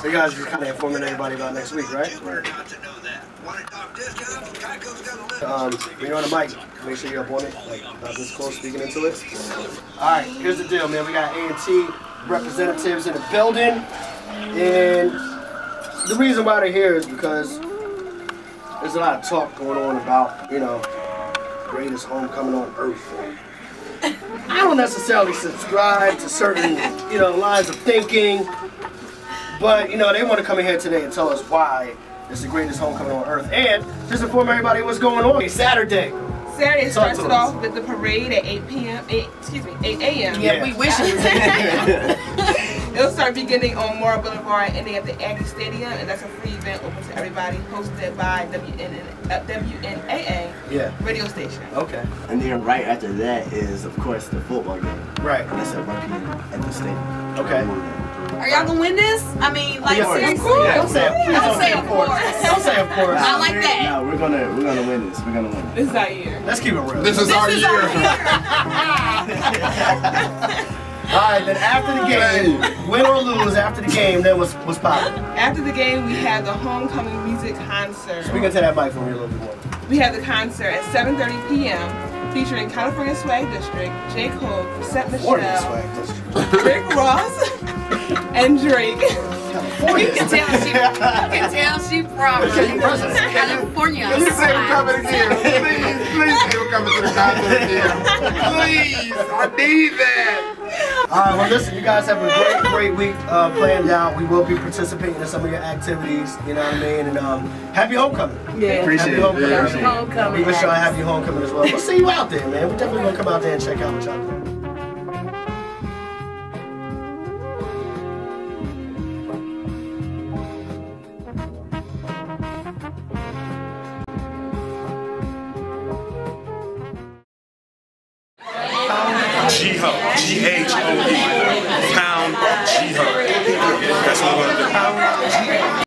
So you guys are kind of informing everybody about next week, right? When you're on the mic, make sure you're up on it, like not this close speaking into it. All right, here's the deal, man. We got A&T representatives in the building, and the reason why they're here is because there's a lot of talk going on about, you know, greatest homecoming on earth. I don't necessarily subscribe to certain, you know, lines of thinking, but, you know, they want to come in here today and tell us why it's the greatest homecoming on earth, and just inform everybody what's going on. It's Saturday. Saturday starts it off with the parade at 8 a.m. Yeah, we wish it was 8 a.m. It'll start beginning on Moore Boulevard, ending at the Aggie Stadium, and that's a free event open to everybody, hosted by WNAA radio station. Okay. And then right after that is, of course, the football game. Right. That's at 1 p.m. at the stadium. Okay. Are y'all gonna win this? I mean, like, seriously? Yeah, don't say of course. I like that. No, we're gonna win this. We're gonna win it. This is our year. Let's keep it real. This is our year. All right, then after the game, win or lose, after the game, then what's poppin'? After the game, we have the homecoming music concert. Speaking to that mic for me a little bit more. We have the concert at 7:30 p.m. featuring California Swag District, Jake Hope, Set Michelle, Rick Ross, and Drake. You can tell she from California. Please say we're coming here. Please say we're coming to the concert here. Please, I need that. Alright, well listen, you guys have a great week planned out. We will be participating in some of your activities, you know what I mean? And happy homecoming. Yeah, appreciate it. Happy homecoming. We wish y'all happy homecoming as well. We'll see you out there, man. We're definitely gonna come out there and check out what y'all do. GHOE.